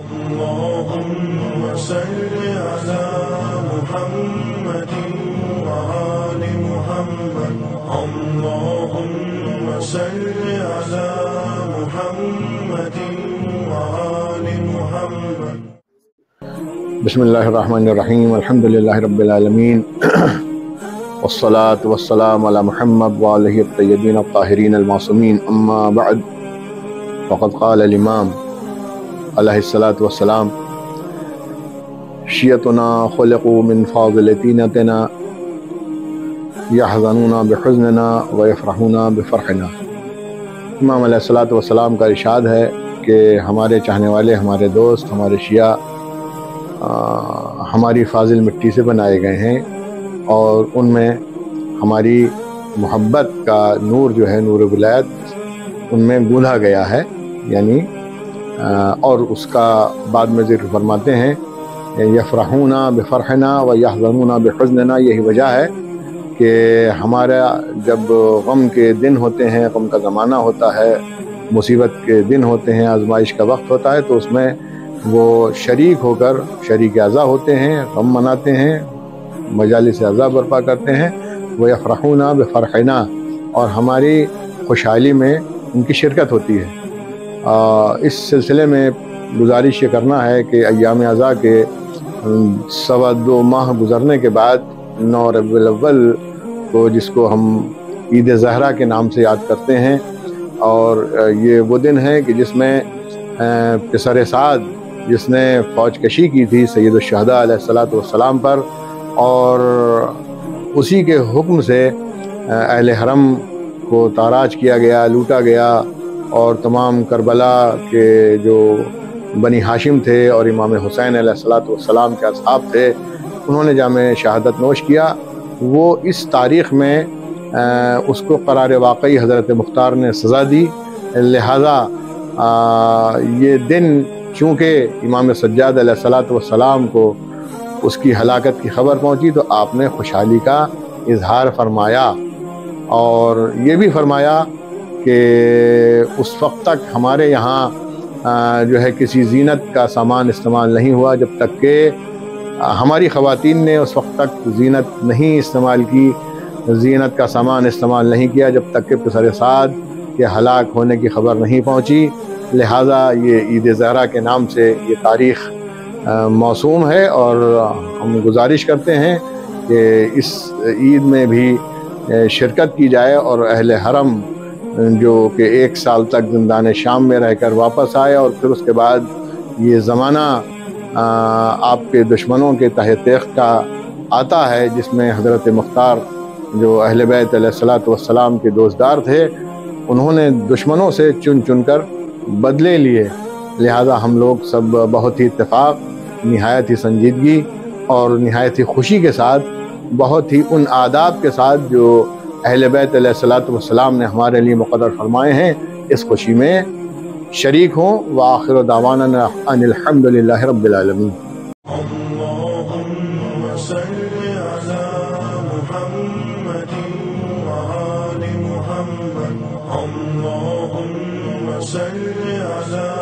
اللهم صل على محمد وآل محمد، اللهم صل على محمد وآل محمد. بسم الله الرحمن الرحيم، الحمد لله رب العالمين، والصلاة والسلام على محمد وآله الطيبين الطاهرين المعصومين، أما بعد، فقد قال الإمام عليه الصلاة والسلام: شيعتنا خلقوا من فاضل طينتنا، يحزنون بحزننا ويفرحون بفرحنا. امام علیہ الصلاۃ والسلام کا ارشاد ہے کہ ہمارے چاہنے والے، ہمارے دوست، ہمارے شیعہ ہماری فاضل مٹی سے بنائے گئے ہیں، اور ان میں ہماری محبت کا نور جو ہے، نور ولایت، ان میں گوندھا گیا ہے، یعنی اور اس کا بعد میں ذکر فرماتے ہیں یفرحون بفرحنا و یحزنون بحزننا. یہی وجہ ہے کہ ہمارا جب غم کے دن ہوتے ہیں، غم کا زمانہ ہوتا ہے، مصیبت کے دن ہوتے ہیں، آزمائش کا وقت ہوتا ہے، تو اس میں وہ شریک ہو کر شریک اعزا ہوتے ہیں، غم مناتے ہیں، مجالس اعزا برپا کرتے ہیں. وہ یفرحون بفرحنا، اور ہماری خوشحالی میں ان کی شرکت ہوتی ہے. اس سلسلے میں گزارش یہ کرنا ہے کہ ایام اعزا کے سوا دو ماہ گزرنے کے بعد ربیع الاول کو، جس کو ہم عید زہرا کے نام سے یاد کرتے ہیں، اور یہ وہ دن ہے کہ جس میں پسر سعد، جس نے فوج کشی کی تھی سید الشہداء علیہ السلام پر، اور اسی کے حکم سے اہل حرم کو تاراج کیا گیا، لوٹا گیا، اور تمام کربلا کے جو بنی ہاشم تھے اور امام حسین علیہ السلام کے اصحاب تھے، انہوں نے جامِ شہادت نوش کیا. وہ اس تاریخ میں اس کو قرار واقعی حضرت مختار نے سزا دی. لہذا یہ دن، چونکہ امام سجاد علیہ السلام کو اس کی ہلاکت کی خبر پہنچی، تو آپ نے خوشحالی کا اظہار فرمایا، اور یہ بھی فرمایا کہ اس وقت تک ہمارے یہاں جو ہے کسی زینت کا سامان استعمال نہیں ہوا، جب تک کہ ہماری خواتین نے اس وقت تک زینت نہیں استعمال کی، زینت کا سامان استعمال نہیں کیا، جب تک کہ پسر سعد کے ہلاک ہونے کی خبر نہیں پہنچی. لہٰذا یہ عید زہرا کے نام سے یہ تاریخ موسوم ہے، اور ہم گزارش کرتے ہیں کہ اس عید میں بھی شرکت کی جائے، اور اہل حرم جو کہ ایک سال تک زندان شام میں رہ کر واپس آئے، اور پھر اس کے بعد یہ زمانہ آپ کے دشمنوں کے تہ تیغ کا آتا ہے، جس میں حضرت مختار جو اہل بیت علیہ السلام کے دوستدار تھے، انہوں نے دشمنوں سے چن چن کر بدلے لیے. لہٰذا ہم لوگ سب بہت ہی اتفاق، نہایت ہی سنجیدگی اور نہایت ہی خوشی کے ساتھ، بہت ہی ان آداب کے ساتھ جو اہل بیت علیہ السلام نے ہمارے لیے مقرر فرمائے ہیں، اس خوشی میں شریک ہوں. وآخر دعوانا ان الحمدللہ رب العالمین. اللہم صل علی محمد وآل محمد، اللہم صل علی